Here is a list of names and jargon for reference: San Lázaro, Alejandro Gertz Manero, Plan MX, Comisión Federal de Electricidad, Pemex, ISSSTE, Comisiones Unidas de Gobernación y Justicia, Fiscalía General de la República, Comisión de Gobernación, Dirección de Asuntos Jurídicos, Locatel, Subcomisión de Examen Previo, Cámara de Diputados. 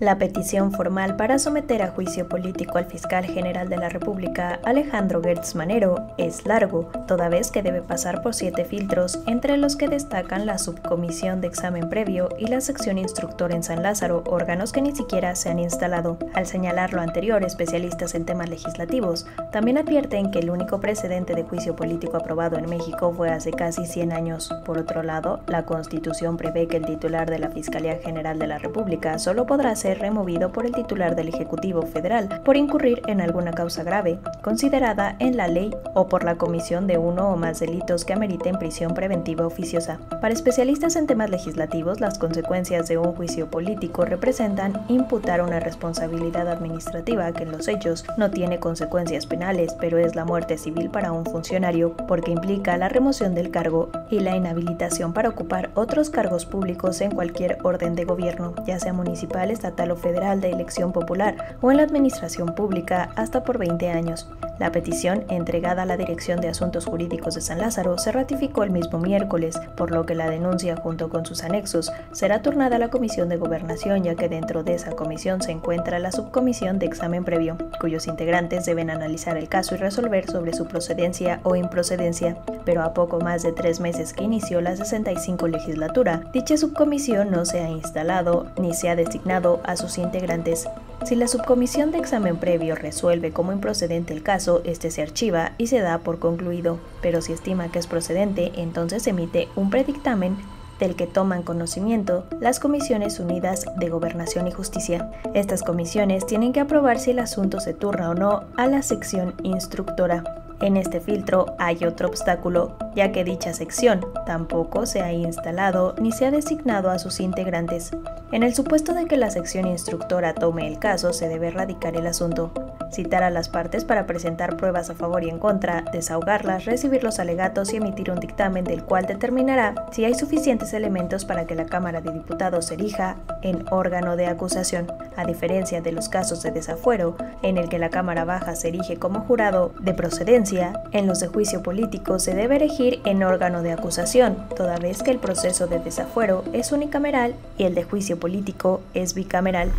la petición formal para someter a juicio político al fiscal general de la República, Alejandro Gertz Manero, es largo, toda vez que debe pasar por 7 filtros, entre los que destacan la Subcomisión de Examen Previo y la sección instructora en San Lázaro, órganos que ni siquiera se han instalado. Al señalar lo anterior, especialistas en temas legislativos también advierten que el único precedente de juicio político aprobado en México fue hace casi 100 años. Por otro lado, la Constitución prevé que el titular de la Fiscalía General de la República solo podrá ser removido por el titular del Ejecutivo Federal por incurrir en alguna causa grave, considerada en la ley, o por la comisión de uno o más delitos que ameriten prisión preventiva oficiosa. Para especialistas en temas legislativos, las consecuencias de un juicio político representan imputar una responsabilidad administrativa que en los hechos no tiene consecuencias penales, pero es la muerte civil para un funcionario porque implica la remoción del cargo y la inhabilitación para ocupar otros cargos públicos en cualquier orden de gobierno, ya sea municipal, estatal o federal de elección popular o en la administración pública, hasta por 20 años. La petición, entregada a la Dirección de Asuntos Jurídicos de San Lázaro, se ratificó el mismo miércoles, por lo que la denuncia, junto con sus anexos, será turnada a la Comisión de Gobernación, ya que dentro de esa comisión se encuentra la Subcomisión de Examen Previo, cuyos integrantes deben analizar el caso y resolver sobre su procedencia o improcedencia. Pero a poco más de 3 meses que inició la 65 legislatura, dicha subcomisión no se ha instalado ni se ha designado a sus integrantes. Si la Subcomisión de Examen Previo resuelve como improcedente el caso, este se archiva y se da por concluido, pero si estima que es procedente, entonces emite un predictamen del que toman conocimiento las Comisiones Unidas de Gobernación y Justicia. Estas comisiones tienen que aprobar si el asunto se turna o no a la sección instructora. En este filtro hay otro obstáculo, ya que dicha sección tampoco se ha instalado ni se ha designado a sus integrantes. En el supuesto de que la sección instructora tome el caso, se debe radicar el asunto, citar a las partes para presentar pruebas a favor y en contra, desahogarlas, recibir los alegatos y emitir un dictamen del cual determinará si hay suficientes elementos para que la Cámara de Diputados elija en órgano de acusación. A diferencia de los casos de desafuero, en el que la Cámara Baja se erige como jurado de procedencia, en los de juicio político se debe elegir en órgano de acusación, toda vez que el proceso de desafuero es unicameral y el de juicio político es bicameral.